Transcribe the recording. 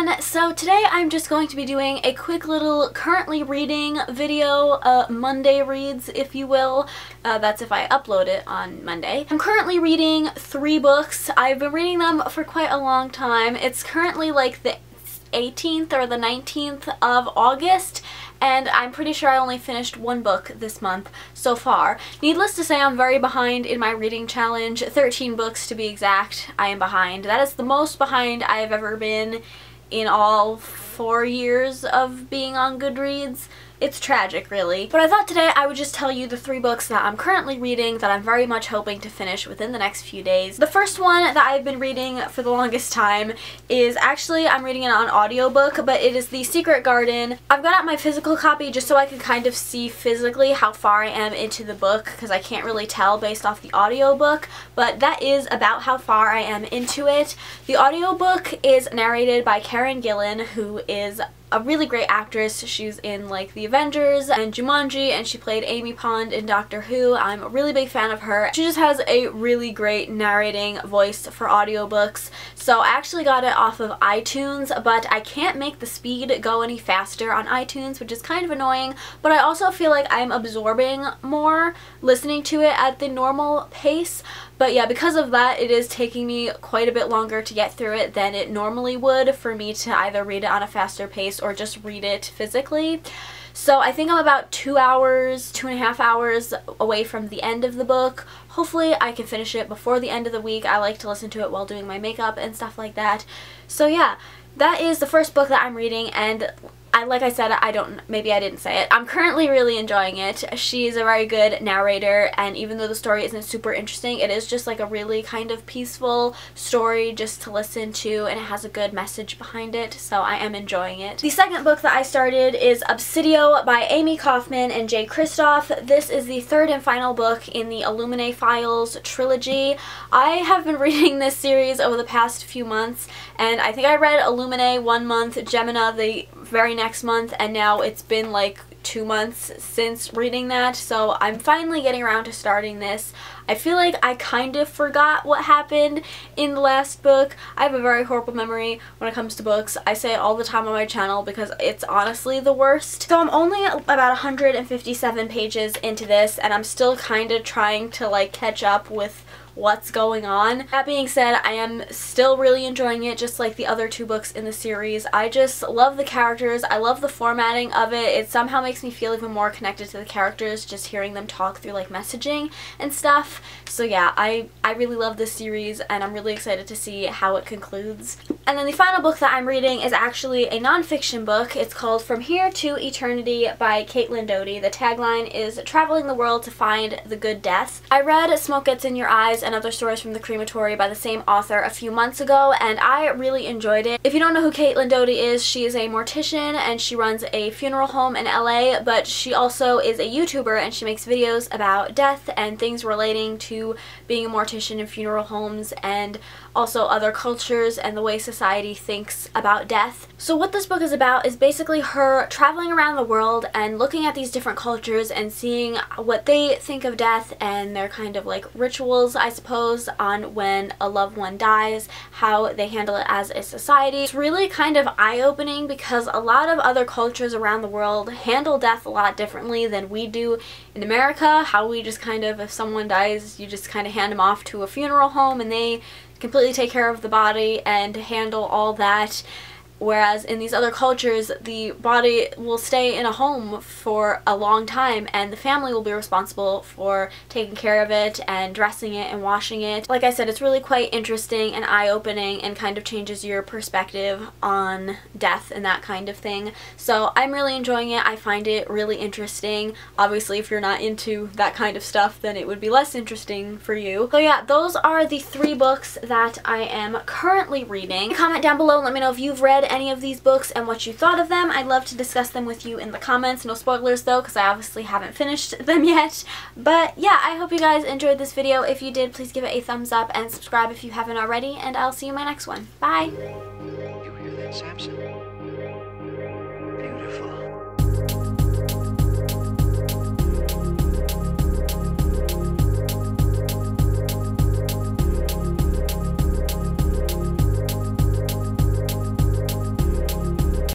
everyone! So today I'm just going to be doing a quick little currently reading video, Monday reads if you will. That's if I upload it on Monday. I'm currently reading 3 books. I've been reading them for quite a long time. It's currently like the 18th or the 19th of August, and I'm pretty sure I only finished 1 book this month so far. Needless to say, I'm very behind in my reading challenge. 13 books to be exact, I am behind. That is the most behind I have ever been in all 4 years of being on Goodreads. It's tragic, really. But I thought today I would just tell you the 3 books that I'm currently reading that I'm very much hoping to finish within the next few days. The first one that I've been reading for the longest time is actually, I'm reading it on audiobook, but it is The Secret Garden. I've got out my physical copy just so I can kind of see physically how far I am into the book, because I can't really tell based off the audiobook, but that is about how far I am into it. The audiobook is narrated by Karen Gillan, who is a really great actress. She's in like The Avengers and Jumanji, and she played Amy Pond in Doctor Who. I'm a really big fan of her. She just has a really great narrating voice for audiobooks. So I actually got it off of iTunes, but I can't make the speed go any faster on iTunes, which is kind of annoying, but I also feel like I'm absorbing more listening to it at the normal pace. But yeah, because of that, it is taking me quite a bit longer to get through it than it normally would for me to either read it on a faster pace or just read it physically. So I think I'm about 2.5 hours away from the end of the book. Hopefully I can finish it before the end of the week. I like to listen to it while doing my makeup and stuff like that. So yeah, that is the first book that I'm reading, and like I said, maybe I didn't say it, I'm currently really enjoying it. She's a very good narrator, and even though the story isn't super interesting, it is just like a really kind of peaceful story just to listen to, and it has a good message behind it, so I am enjoying it. The second book that I started is Obsidio by Amy Kaufman and Jay Kristoff. This is the 3rd and final book in the Illuminae Files trilogy. I have been reading this series over the past few months, and I think I read Illuminae one month, Gemina the very next month, and now it's been like 2 months since reading that, so I'm finally getting around to starting this. I feel like I kind of forgot what happened in the last book. I have a very horrible memory when it comes to books. I say it all the time on my channel because it's honestly the worst. So I'm only about 157 pages into this, and I'm still kind of trying to like catch up with what's going on. That being said, I am still really enjoying it, just like the other 2 books in the series. I just love the characters. I love the formatting of it. It somehow makes me feel even more connected to the characters just hearing them talk through like messaging and stuff. So yeah, I really love this series, and I'm really excited to see how it concludes. And then the final book that I'm reading is actually a nonfiction book. It's called From Here to Eternity by Caitlin Doty. The tagline is traveling the world to find the good death. I read Smoke Gets in Your Eyes and Other Stories from the Crematory by the same author a few months ago, and I really enjoyed it. If you don't know who Caitlin Doty is, she is a mortician and she runs a funeral home in LA, but she also is a YouTuber, and she makes videos about death and things relating to being a mortician in funeral homes and also other cultures and the way society thinks about death. So what this book is about is basically her traveling around the world and looking at these different cultures and seeing what they think of death and their kind of like rituals, I suppose, on when a loved one dies, how they handle it as a society. It's really kind of eye-opening because a lot of other cultures around the world handle death a lot differently than we do in America. How we just kind of, if someone dies, you just kind of hand them off to a funeral home and they completely take care of the body and handle all that, whereas in these other cultures the body will stay in a home for a long time and the family will be responsible for taking care of it and dressing it and washing it. Like I said, it's really quite interesting and eye-opening and kind of changes your perspective on death and that kind of thing. So I'm really enjoying it. I find it really interesting. Obviously if you're not into that kind of stuff, then it would be less interesting for you. So yeah, those are the 3 books that I am currently reading. Comment down below and let me know if you've read any of these books and what you thought of them. I'd love to discuss them with you in the comments. No spoilers though, because I obviously haven't finished them yet. But yeah, I hope you guys enjoyed this video. If you did, please give it a thumbs up and subscribe if you haven't already, and I'll see you in my next one. Bye! You hear that, Samson?